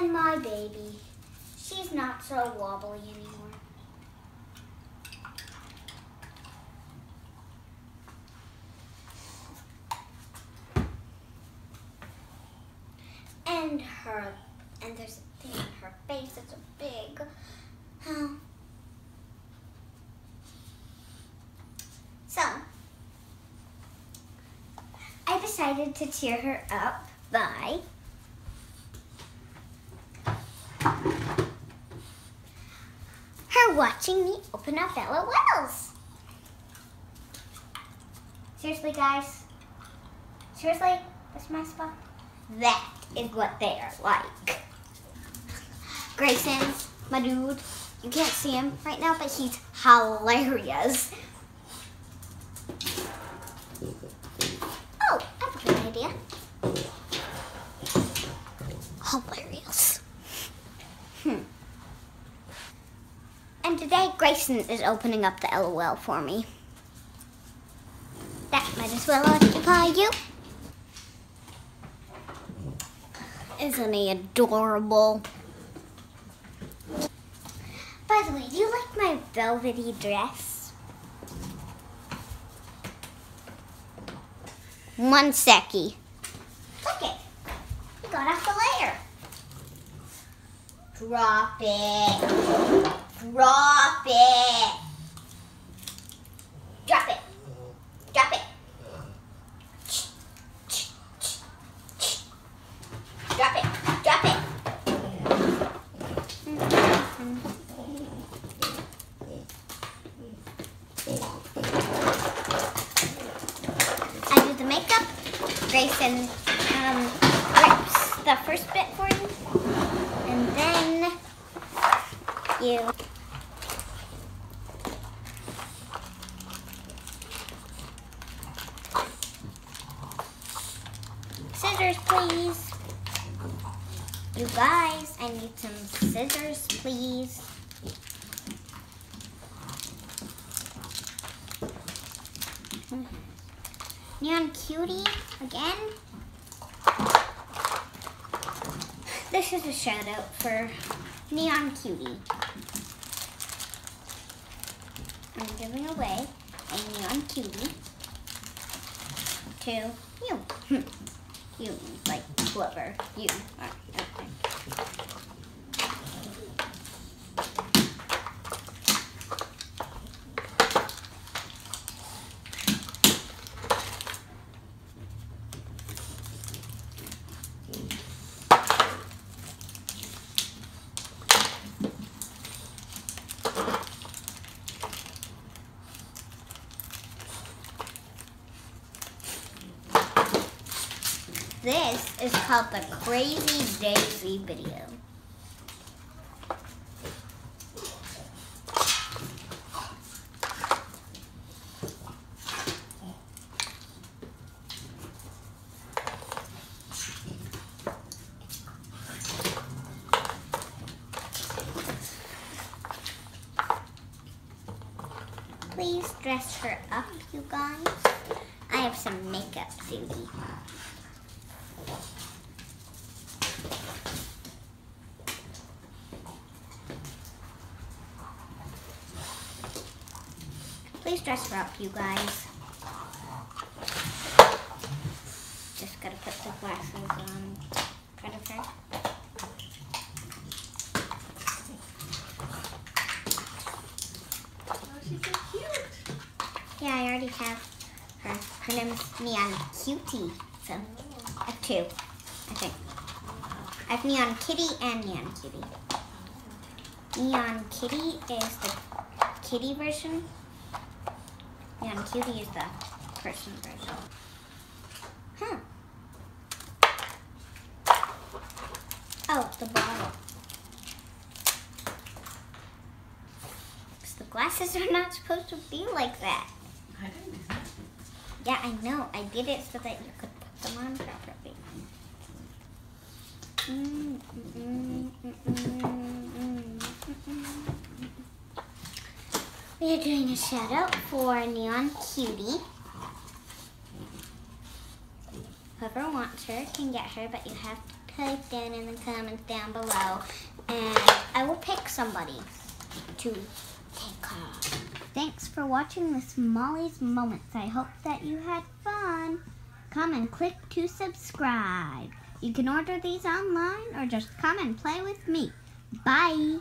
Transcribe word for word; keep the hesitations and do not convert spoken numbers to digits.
and my baby. She's not so wobbly anymore. And her, and there's a thing in her face that's so big. Huh. So, I decided to cheer her up by her watching me open up LOLs. Seriously, guys. Seriously, that's my spot. That is what they are like. Grayson's my dude. You can't see him right now, but he's hilarious. Oh, I have a good idea. Hilarious. Hmm. And today, Grayson is opening up the LOL for me. That might as well occupy you. Isn't he adorable? By the way, do you like my velvety dress? One secchi. Look it. It got off the layer. Drop it. Drop it. Drop it. Drop it. Drop it, drop it. I do the makeup. Grayson um, rips the first bit for you. And then you. Scissors, please. You guys, I need some scissors, please. Neon Cutie, again. This is a shout out for Neon Cutie. I'm giving away a Neon Cutie to you. You, like Clover, you are. This is called the Crazy Daisy video. Please dress her up, you guys. I have some makeup, Susie. Please dress her up, you guys. Just gotta put the glasses on. Try to try. Oh, she's so cute. Yeah, I already have her. Her name is Neon Cutie. So, I have two, I think. I have Neon Kitty and Neon Cutie. Neon Kitty is the kitty version. Neon Cutie is the person version. Huh. Oh, the bottle. Because the glasses are not supposed to be like that. I didn't do that. Yeah, I know. I did it so that you could put them on properly. Mm, mm, mm, mm, mm, mm, mm, mm. We are doing a shout out for Neon Cutie. Whoever wants her can get her, but you have to type in in the comments down below, and I will pick somebody to take off. Thanks for watching this Mali's Moments. I hope that you had fun. Come and click to subscribe. You can order these online or just come and play with me. Bye!